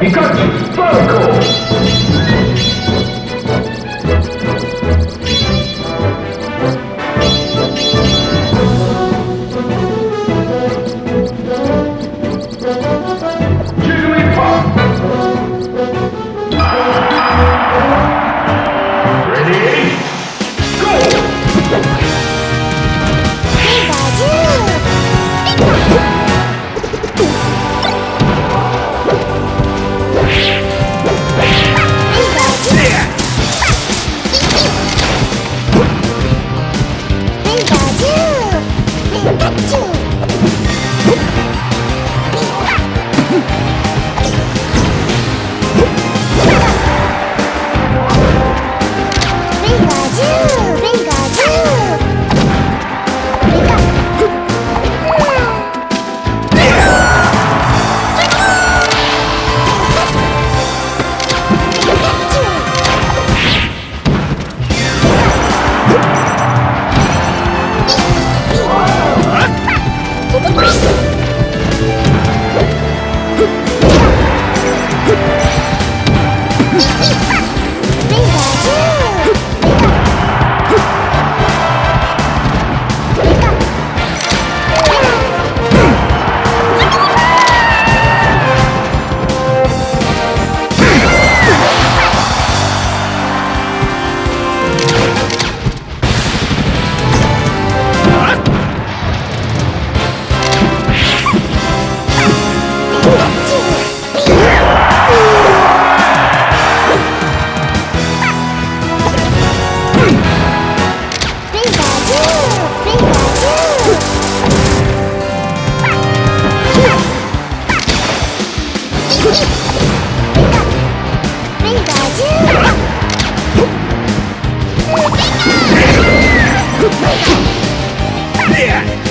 Pikachu Circle! Yeah!